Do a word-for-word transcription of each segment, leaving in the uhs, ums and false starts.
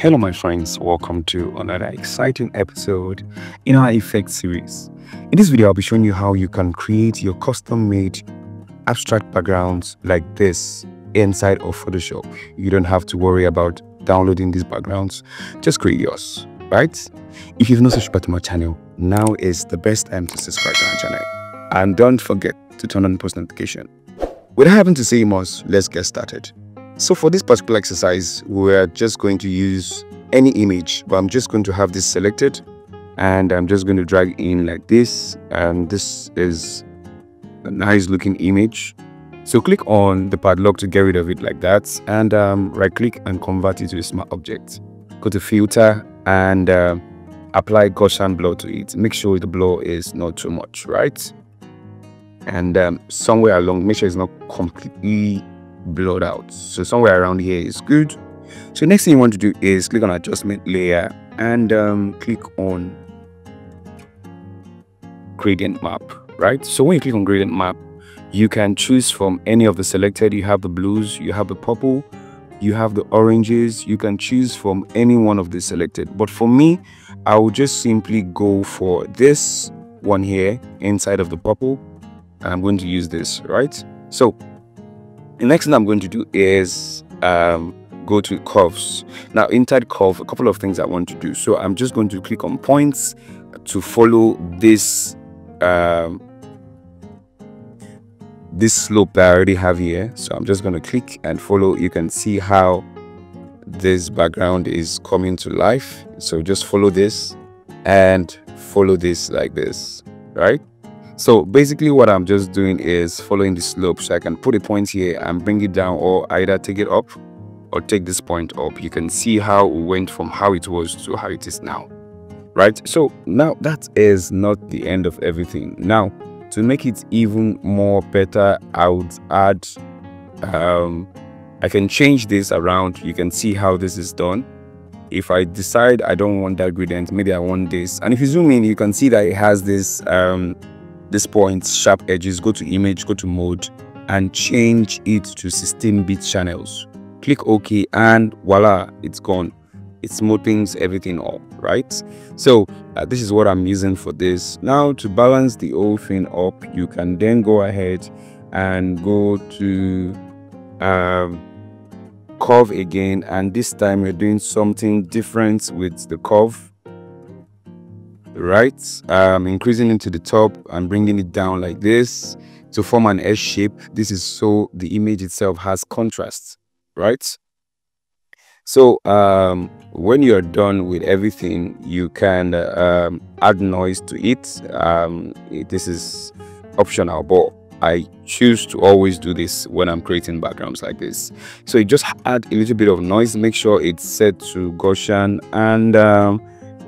Hello my friends, welcome to another exciting episode in our effects series. In this video, I'll be showing you how you can create your custom-made abstract backgrounds like this inside of Photoshop. You don't have to worry about downloading these backgrounds, just create yours, right? If you've not subscribed to my channel, now is the best time to subscribe to our channel. And don't forget to turn on post notification. Without having to say more, let's get started. So for this particular exercise, we're just going to use any image, but I'm just going to have this selected and I'm just going to drag in like this. And this is a nice looking image. So click on the padlock to get rid of it like that, and um, right click and convert it to a smart object. Go to filter and uh, apply Gaussian blur to it. Make sure the blur is not too much, right? And um, somewhere along, make sure it's not completely blurred out, so somewhere around here is good. So next thing you want to do is click on adjustment layer and um, click on gradient map, right? So when you click on gradient map, you can choose from any of the selected. You have the blues, you have the purple, you have the oranges. You can choose from any one of the selected, but for me, I will just simply go for this one here inside of the purple. I'm going to use this, right? So the next thing I'm going to do is um, go to curves. Now inside curve, a couple of things I want to do. So I'm just going to click on points to follow this um, this slope that I already have here. So I'm just going to click and follow. You can see how this background is coming to life. So just follow this and follow this like this, right? So basically what I'm just doing is following the slope. So I can put a point here and bring it down, or either take it up or take this point up. You can see how it went from how it was to how it is now, right? So now that is not the end of everything. Now to make it even more better, I would add, um, I can change this around. You can see how this is done. If I decide I don't want that gradient, maybe I want this. And if you zoom in, you can see that it has this, um, this point, sharp edges. Go to image, go to mode and change it to sixteen bit channels. Click OK and voila, it's gone. It smoothens everything up, right? So uh, this is what I'm using for this. Now to balance the whole thing up, you can then go ahead and go to um, curve again, and this time we're doing something different with the curve. Right, um, increasing it to the top and bringing it down like this to form an S shape. This is so the image itself has contrast, right? So um, when you're done with everything, you can uh, um, add noise to it. Um, it. This is optional, but I choose to always do this when I'm creating backgrounds like this. So you just add a little bit of noise. Make sure it's set to Gaussian and um,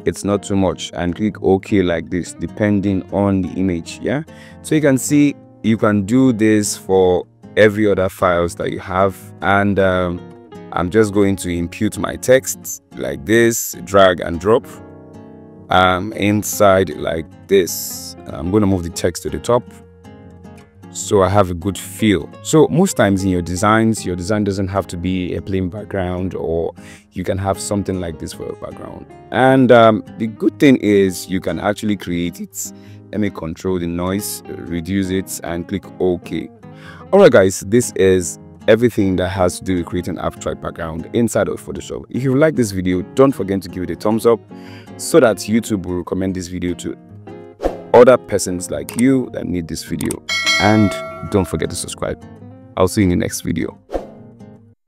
it's not too much, and click OK like this, depending on the image. Yeah, so you can see you can do this for every other files that you have. And um, I'm just going to impute my text like this, drag and drop um, inside like this. I'm going to move the text to the top so I have a good feel. So most times in your designs, your design doesn't have to be a plain background, or you can have something like this for a background. And um, the good thing is you can actually create it. Let me control the noise, reduce it and click OK. All right guys, this is everything that has to do with creating abstract background inside of Photoshop. If you like this video, don't forget to give it a thumbs up so that YouTube will recommend this video to other persons like you that need this video. And don't forget to subscribe. I'll see you in the next video.